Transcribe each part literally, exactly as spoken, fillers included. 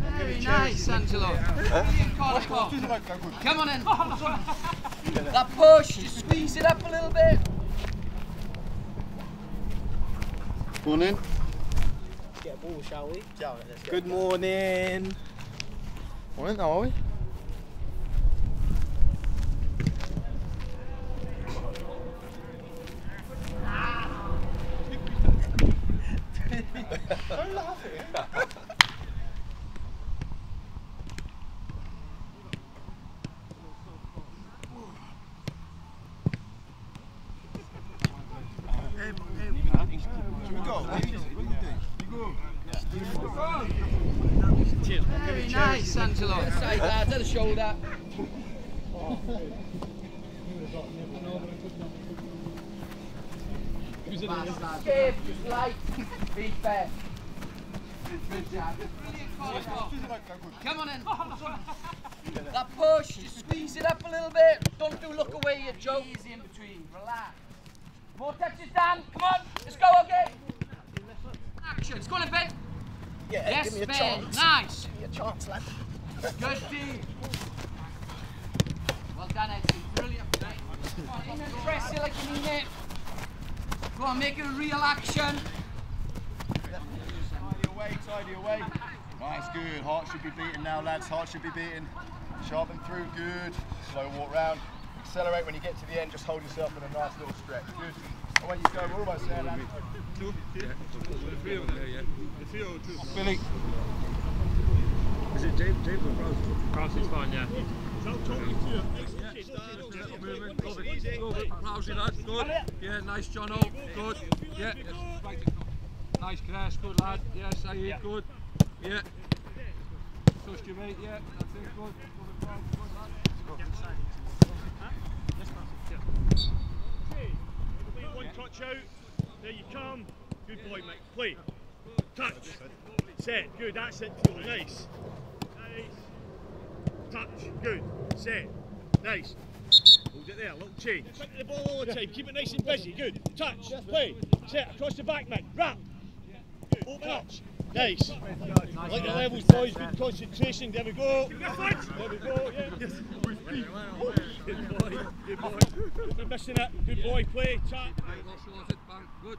Very nice, Angelo. Huh? Come on in. That push, just squeeze it up a little bit. Morning. Get a ball, shall we? Good morning. Morning, how are we? Don't laugh at it. Very nice, Angelo. Side guard to the shoulder. Stay, just light, be fair. Good job. Come on in. That push, just squeeze it up a little bit. Don't do look away, you joke. Easy in between, relax. More touches, Dan. Come on, let's go, okay? Action, let's go in, babe. Yeah, yes, give me a Ben. Chance. Nice. Give me a chance, lad. Good team. Well done, Eddie. Brilliant play. In and press it like you mean it. Go on, make it a real action. Tidy away, tidy away. Nice, good. Heart should be beating now, lads. Heart should be beating. Sharpen through, good. Slow walk round. Accelerate when you get to the end. Just hold yourself in a nice little stretch. Good. Oh, wait, you go. We're almost there, lad. Two. Yeah. The three on there, yeah. The three or two. Billy. Is it Dave? Dave or Ross? Ross is fine, yeah. Good. Yeah, nice, Jono. Good. Yeah. Nice, Crash. Good, lad. Yes, I eat. Good. Yeah. Trust you, mate. Yeah. That's it. Good. Good, lad. Get inside. Yes, Ross. Yeah. One touch out. There you come. Good boy, mate. Play. Touch. Set. Good. That's it. Nice. Nice. Touch. Good. Set. Nice. Hold it there. Little change. Pick the ball all the time. Keep it nice and busy. Good. Touch. Play. Set. Across the back, mate. Wrap. Open up. Nice. I like the levels, boys. Good concentration. There we go. There we go. Yeah. Good boy. Good boy. We're missing it. Good boy. Play. Touch. Good.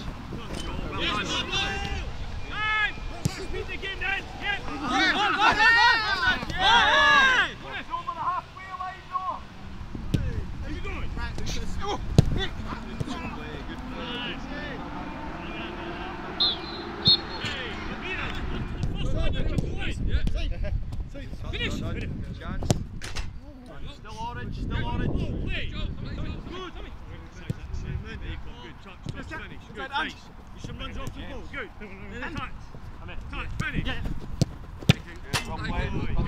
Yes, my boy! Beat the game then! Yeah! Go, go, go! Yeah! It's over the halfway line now! How you going? Right, good play, good play. Hey, first one you can go in! Yeah. Finish! Still orange, still orange. Oh, play! Good! Good touch, touch, finish. Good, nice. You should run off the ball, good. And touch. Touch, finish. Yeah. Good, well played. Good. Well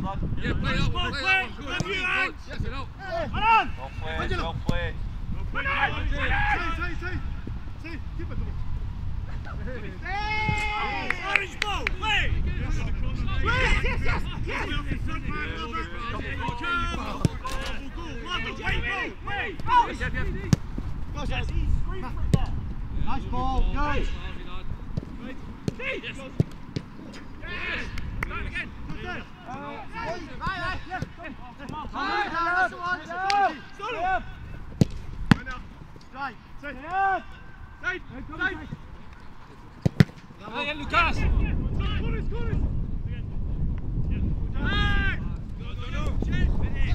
done. Yeah, play on, play on. Play on. Yes, I know. Come on. Well played, well played. Well played. Say, say, say. Say, keep it to me. Hey! Orange ball, play. Yes, yes, yes. Yes. Yes. Nice ball, good. Yes. Yes. Yes. Right again. Yes. Uh, yes. Right, yes. Come on. Come on. Stop. Stop. Right. Side. Side. Side. Side. Hey, Lucas. Score it, score it. Hey. No, no, no. Finish.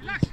Relax.